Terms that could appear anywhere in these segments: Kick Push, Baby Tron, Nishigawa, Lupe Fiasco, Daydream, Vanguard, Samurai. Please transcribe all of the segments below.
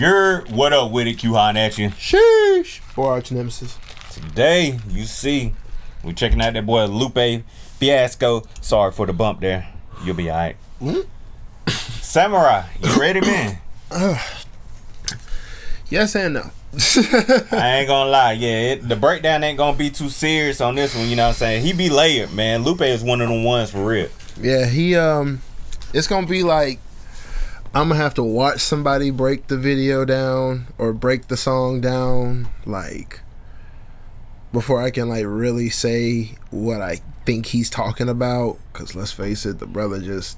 You're what up with it, Q-Han at you. Sheesh. For Arch Nemesis. Today, you see, we're checking out that boy Lupe Fiasco. Sorry for the bump there. You'll be all right. Samurai, you ready, man? Yes and no. I ain't gonna lie, yeah, the breakdown ain't gonna be too serious on this one, you know what I'm saying? He be layered, man. Lupe is one of the ones for real. Yeah, he, it's gonna be like, I'm gonna have to watch somebody break the video down or break the song down, like, before I can, like, really say what I think he's talking about, because let's face it, the brother just...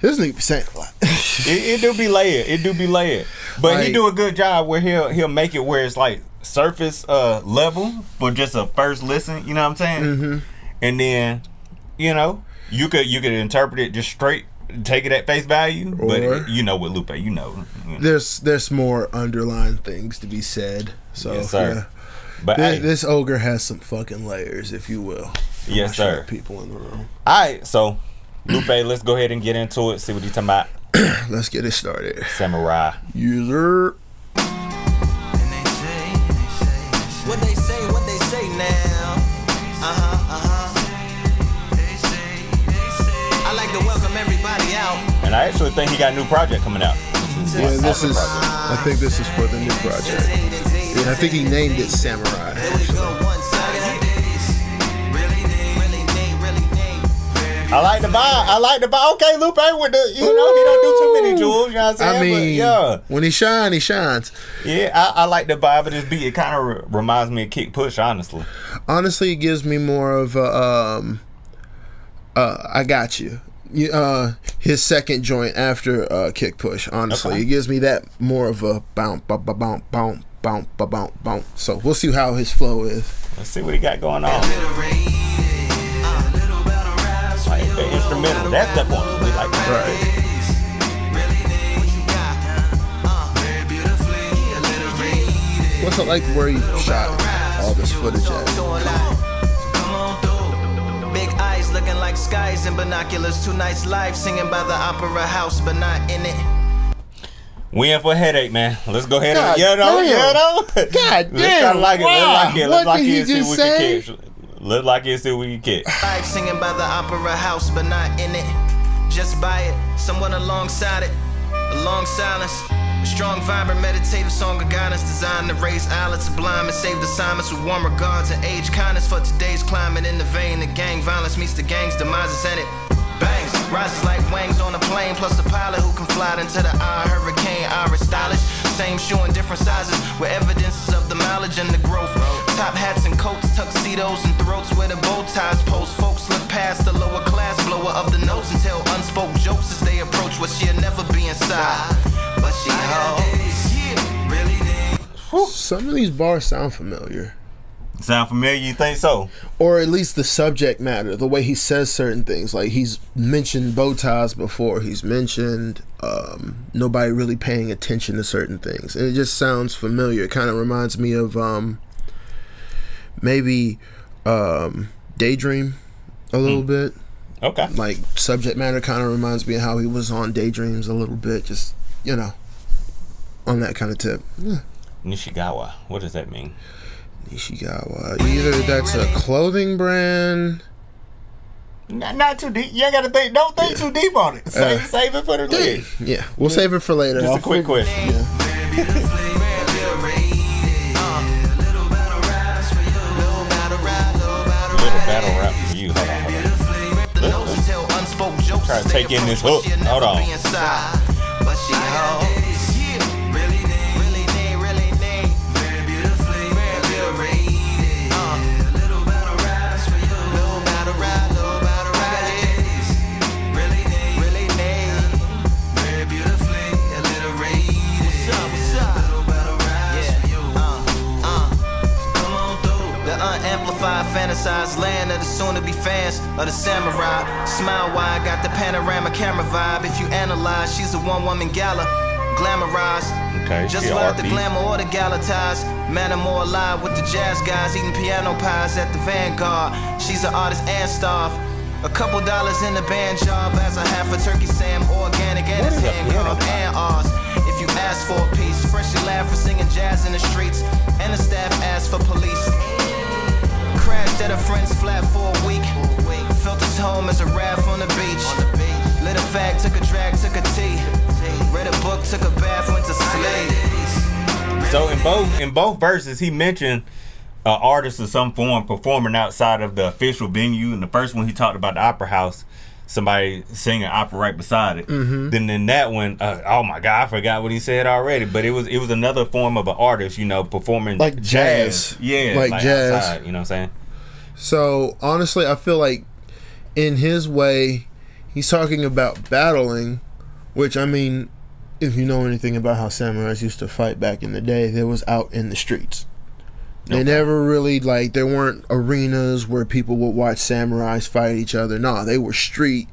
This nigga be saying a lot. It do be layered. It do be layered. But like, he do a good job where he'll make it where it's like surface level for just a first listen. You know what I'm saying? Mm-hmm. And then, you know, you could interpret it just straight, take it at face value. Or, but it, you know, with Lupe, you know, there's more underlying things to be said. So yes, sir. Yeah. But this ogre has some fucking layers, if you will. Yes, sir. People in the room. All right, so. Lupe, let's go ahead and get into it. See what he's talking about. Let's get it started. Samurai. User. What they say now. I like to welcome everybody out. And I actually think he got a new project coming out. Yeah, this is. I think this is for the new project. Yeah, I think he named it Samurai. I like the vibe. I like the vibe. Okay, Lupe with the, you know, ooh, he don't do too many jewels. You know what I'm saying? I mean, but, yeah, when he shines, he shines. Yeah, I like the vibe of this beat. It kind of reminds me of Kick Push, honestly. Honestly, it gives me more of I Got You. His second joint after Kick Push. Honestly, okay. It gives me that more of a bounce, bounce, bounce, bounce, bounce, bounce, bounce. So we'll see how his flow is. Let's see what he got going on. The instrumental, that's the one we like. Right. What's it like where you shot all this footage at? Big eyes looking like skies and binoculars. Two nights live singing by the opera house, but not in it. We in for a headache, man. Let's go ahead and get on. God damn. Let's like it. Wow. Let's like it. Let's like it. See what you can. Look like it's who we get. Live singing by the opera house, but not in it. Just by it, someone alongside it. A long silence, a strong vibrant meditative song of guidance designed to raise eyelids to blind and save the silence with warm regards and age kindness for today's climate in the vein. The gang violence meets the gang's demises and it bangs. Rises like wings on a plane, plus a pilot who can fly into the eye hurricane. Irish stylish, same shoe in different sizes with evidences of the mileage and the growth. Top hats and coats, tuxedos and throats where the bow ties post. Folks look past the lower class blower of the notes and tell unspoke jokes as they approach what she'll never be inside. But she holds. Some of these bars sound familiar. Sound familiar? You think so? Or at least the subject matter, the way he says certain things. Like he's mentioned bow ties before. He's mentioned nobody really paying attention to certain things. And it just sounds familiar. It kind of reminds me of maybe Daydream a little bit. Okay. Like subject matter kind of reminds me of how he was on Daydreams a little bit. Just, you know, on that kind of tip. Yeah. Nishigawa. What does that mean? Nishigawa. Either that's a clothing brand. Not too deep. You ain't gotta think. Don't think too deep on it. Save it for the later. Yeah, we'll save it for later. Just a quick question. Yeah. Try to take in this hook. Hold on. Fantasized land of the soon-to-be fans of the samurai. Smile wide, got the panorama camera vibe. If you analyze, she's a one-woman gala, glamorized. Okay, just like the glamour or the gala ties. Man, I'm more alive with the jazz guys, eating piano pies at the Vanguard. She's an artist and starved. A couple dollars in the band job as a half a turkey Sam, organic and a hand carved and ours. So in both verses, he mentioned an artist of some form performing outside of the official venue. In the first one, he talked about the opera house, somebody singing opera right beside it. Mm-hmm. Then in that one, oh my God, I forgot what he said already. But it was another form of an artist, you know, performing like jazz. Yeah, like jazz. Outside, you know what I'm saying? So honestly, I feel like in his way, he's talking about battling, which I mean, if you know anything about how samurais used to fight back in the day, they was out in the streets. They never really, like, there weren't arenas where people would watch samurais fight each other. Nah, they were street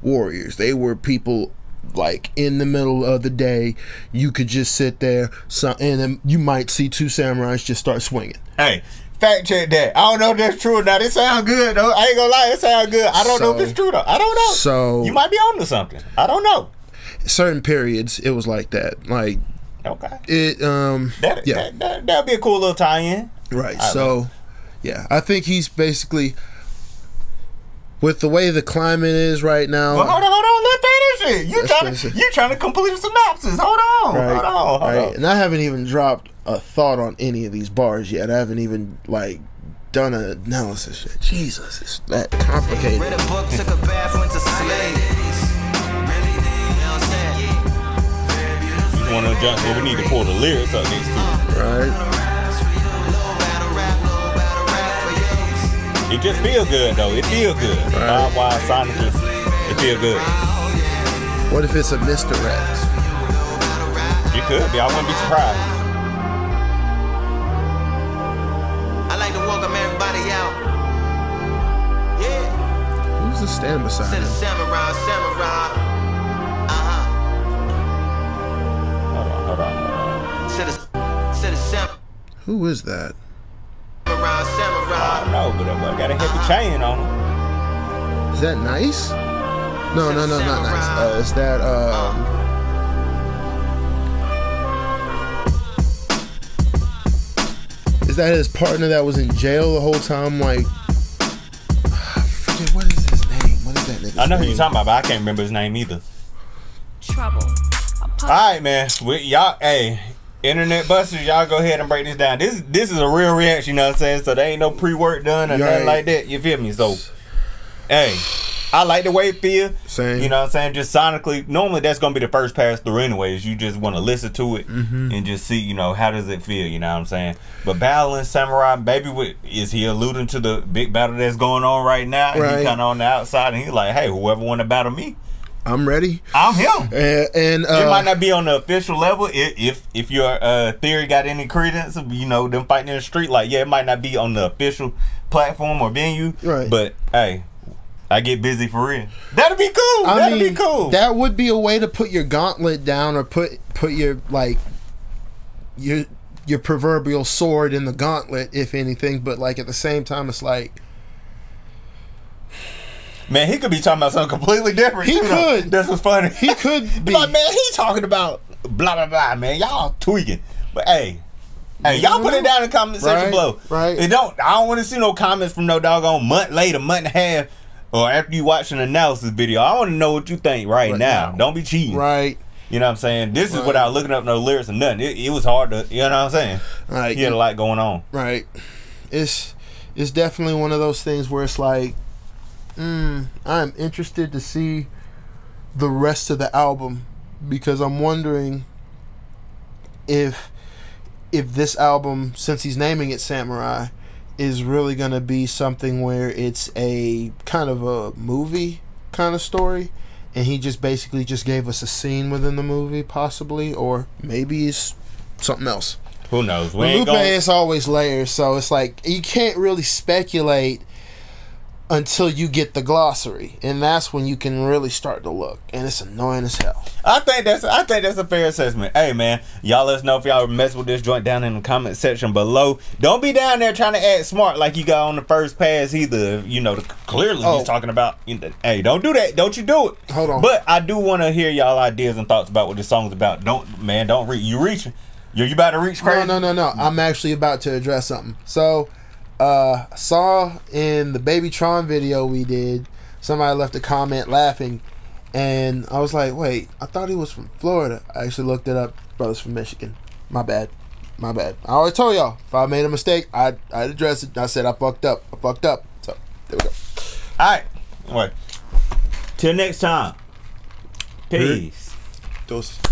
warriors. They were people, like, in the middle of the day. You could just sit there, and then you might see two samurais just start swinging. Hey, fact check that. I don't know if that's true or not. It sounds good, though. I ain't gonna lie, it sounds good. I don't know if it's true, though. I don't know. So you might be on to something. I don't know. Certain periods, it was like that. Like, okay. It, yeah. That'd be a cool little tie-in. Right, so, yeah, I think he's basically, with the way the climate is right now. Well, hold on, let me finish it. You trying to complete a synopsis. Hold on. And I haven't even dropped a thought on any of these bars yet. I haven't even, like, done an analysis yet. Jesus, it's that complicated. Read a book, took a bath, went to sleep. Want to jump, but we need to pull the lyrics up next to it. Right. It just feels good, though. It feels good. Right. Wild sonically, it feels good. What if it's a misdirect? It could be. I wouldn't be surprised. I like to welcome everybody out. Yeah. Who's the stand beside him? Samurai. Hold on. Who is that? I don't know, but I got a heavy chain on him. Is that nice? No, not nice. Is that is that his partner that was in jail the whole time? Like, I forget, what is his name? What is that nigga's name? I know who you're talking about, but I can't remember his name either. Trouble. All right, man. Y'all, hey. Internet busters, y'all go ahead and break this down. This is a real reaction, you know what I'm saying? So there ain't no pre-work done or nothing like that. You feel me? So, hey, I like the way it feels. Same. You know what I'm saying? Just sonically, normally that's going to be the first pass through anyways. You just want to listen to it and just see, you know, how does it feel? You know what I'm saying? But battling Samurai, baby, is he alluding to the big battle that's going on right now? Right. He's kind of on the outside and he's like, hey, whoever want to battle me, I'm ready. I'm him. It might not be on the official level. If your theory got any credence, you know, them fighting in the street, like, yeah, it might not be on the official platform or venue. Right. But, hey, I get busy for real. That'd be cool. I mean, that'd be cool. That would be a way to put your gauntlet down or put your, like, your proverbial sword in the gauntlet, if anything. But, like, at the same time, it's like, man, he could be talking about something completely different. He could. That's what's funny. He could be. Like, man, he talking about blah, blah, blah, man. Y'all tweaking. But, hey, y'all put it down in the comment section below. Right. I don't want to see no comments from no doggone month later, month and a half, or after you watch an analysis video. I want to know what you think right now. Don't be cheating. Right. You know what I'm saying? This is without looking up no lyrics or nothing. It was hard to, you know what I'm saying? Right. He had a lot going on. Right. It's definitely one of those things where it's like, I'm interested to see the rest of the album, because I'm wondering if this album, since he's naming it Samurai, is really going to be something where it's a kind of a movie kind of story, and he just basically just gave us a scene within the movie, possibly, or maybe it's something else. Who knows? Lupe is always layers, so it's like you can't really speculate until you get the glossary, and that's when you can really start to look, and it's annoying as hell. I think that's a fair assessment. Hey, man, y'all let us know if y'all mess with this joint down in the comment section below. Don't be down there trying to act smart like you got on the first pass either. You know, clearly he's talking about. Hey, don't do that. Don't you do it. Hold on. But I do want to hear y'all ideas and thoughts about what this song's about. Don't, man. Don't reach. You reaching? You about to reach crazy? No. I'm actually about to address something. So, I saw in the Baby Tron video we did, somebody left a comment laughing, and I was like, wait, I thought he was from Florida. I actually looked it up. Brother's from Michigan. My bad. My bad. I always told y'all, if I made a mistake, I'd address it. I said I fucked up. I fucked up. So, there we go. Alright. Anyway. Till next time. Peace. Doses.